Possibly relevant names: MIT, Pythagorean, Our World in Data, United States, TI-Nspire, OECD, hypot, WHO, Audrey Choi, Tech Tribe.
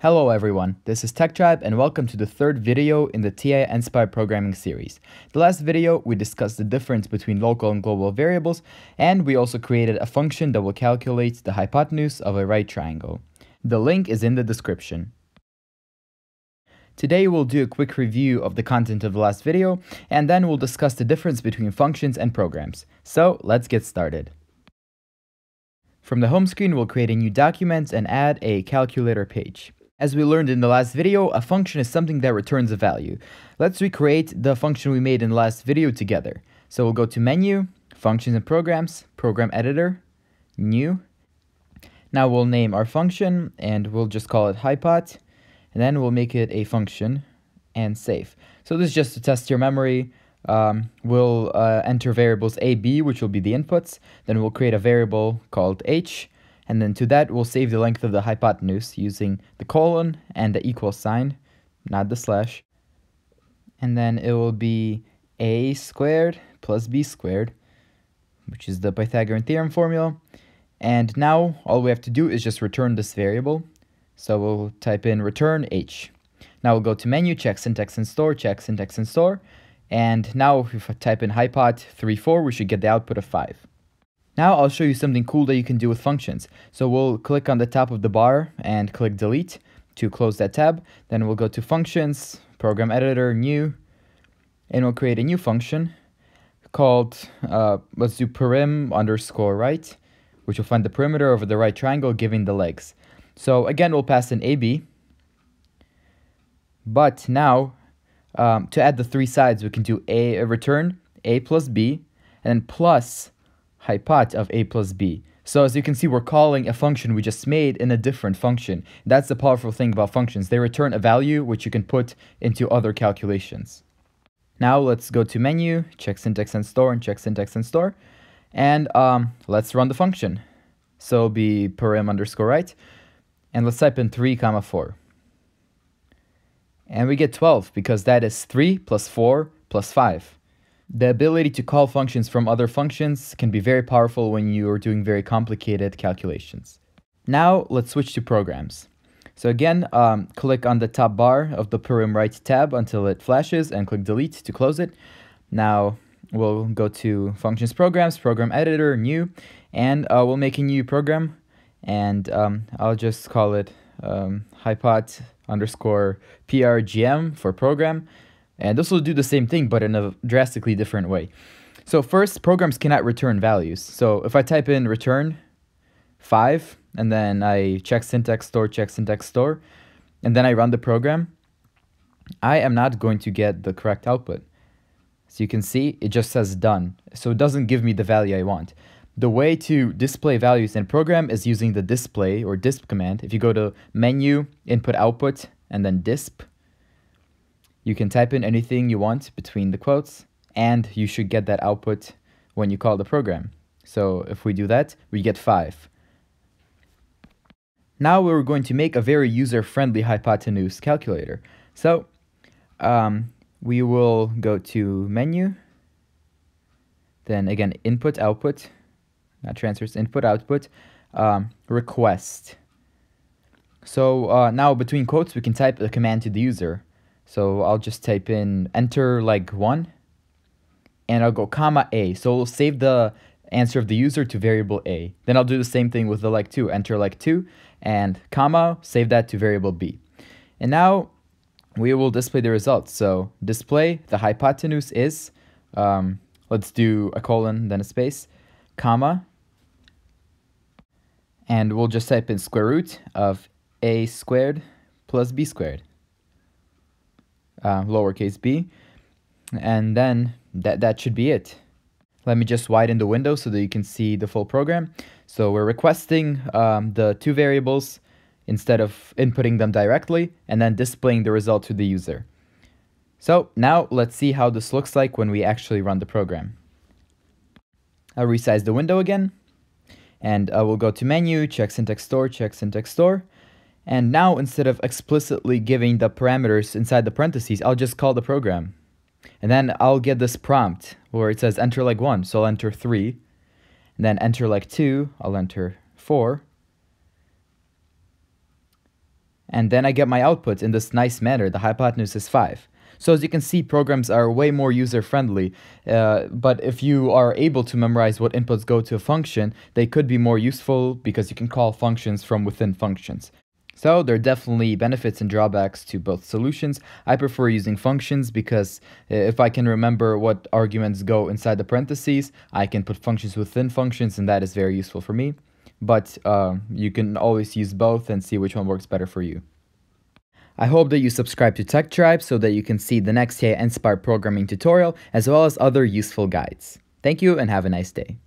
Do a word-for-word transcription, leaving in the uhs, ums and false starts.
Hello everyone, this is Tech Tribe and welcome to the third video in the T I-Nspire programming series. The last video we discussed the difference between local and global variables, and we also created a function that will calculate the hypotenuse of a right triangle. The link is in the description. Today we'll do a quick review of the content of the last video, and then we'll discuss the difference between functions and programs. So let's get started. From the home screen we'll create a new document and add a calculator page. As we learned in the last video, a function is something that returns a value. Let's recreate the function we made in the last video together. So we'll go to Menu, Functions and Programs, Program Editor, New. Now we'll name our function and we'll just call it hypot, and then we'll make it a function and save. So this is just to test your memory. Um, we'll uh, enter variables A, B, which will be the inputs. Then we'll create a variable called H. And then to that, we'll save the length of the hypotenuse using the colon and the equal sign, not the slash. And then it will be a squared plus b squared, which is the Pythagorean theorem formula. And now all we have to do is just return this variable. So we'll type in return h. Now we'll go to menu, check syntax and store, check syntax and store. And now if we type in hypot three, four, we should get the output of five. Now I'll show you something cool that you can do with functions. So we'll click on the top of the bar and click delete to close that tab. Then we'll go to functions, program editor, new, and we'll create a new function called, uh, let's do perim underscore right, which will find the perimeter over the right triangle giving the legs. So again, we'll pass in A B, but now um, to add the three sides, we can do a, a return A plus B and then plus hypot of a plus b. So as you can see, we're calling a function we just made in a different function. That's the powerful thing about functions. They return a value which you can put into other calculations. Now let's go to menu, check syntax and store, and check syntax and store. And um, let's run the function. So it'll be perim underscore right. And let's type in three comma four. And we get twelve because that is three plus four plus five. The ability to call functions from other functions can be very powerful when you are doing very complicated calculations. Now let's switch to programs. So again, um, click on the top bar of the perim right tab until it flashes and click delete to close it. Now we'll go to functions, programs, program editor, new, and uh, we'll make a new program, and um, I'll just call it um, hypot underscore prgm for program. And this will do the same thing, but in a drastically different way. So first, programs cannot return values. So if I type in return five, and then I check syntax store, check syntax store, and then I run the program, I am not going to get the correct output. So you can see it just says done. So it doesn't give me the value I want. The way to display values in program is using the display or disp command. If you go to menu, input, output, and then disp, you can type in anything you want between the quotes, and you should get that output when you call the program. So if we do that, we get five. Now we're going to make a very user-friendly hypotenuse calculator. So um, we will go to menu, then again, input, output, not transfers, input, output, um, request. So uh, now between quotes, we can type a command to the user. So I'll just type in enter like one, and I'll go comma A. So we'll save the answer of the user to variable A. Then I'll do the same thing with the like two, enter like two, and comma, save that to variable B. And now we will display the results. So display, the hypotenuse is, um, let's do a colon, then a space, comma, and we'll just type in square root of A squared plus B squared. Uh, lowercase b, and then that, that should be it. Let me just widen the window so that you can see the full program. So we're requesting um, the two variables instead of inputting them directly, and then displaying the result to the user. So now let's see how this looks like when we actually run the program. I'll resize the window again, and I will go to menu, check syntax store, check syntax store. And now, instead of explicitly giving the parameters inside the parentheses, I'll just call the program. And then I'll get this prompt where it says enter like one, so I'll enter three. And then enter like two, I'll enter four. and then I get my output in this nice manner. The hypotenuse is five. So as you can see, programs are way more user-friendly, uh, but if you are able to memorize what inputs go to a function, they could be more useful because you can call functions from within functions. So there are definitely benefits and drawbacks to both solutions. I prefer using functions because if I can remember what arguments go inside the parentheses, I can put functions within functions, and that is very useful for me. But uh, you can always use both and see which one works better for you. I hope that you subscribe to Tech Tribe so that you can see the next T I-Nspire programming tutorial as well as other useful guides. Thank you and have a nice day.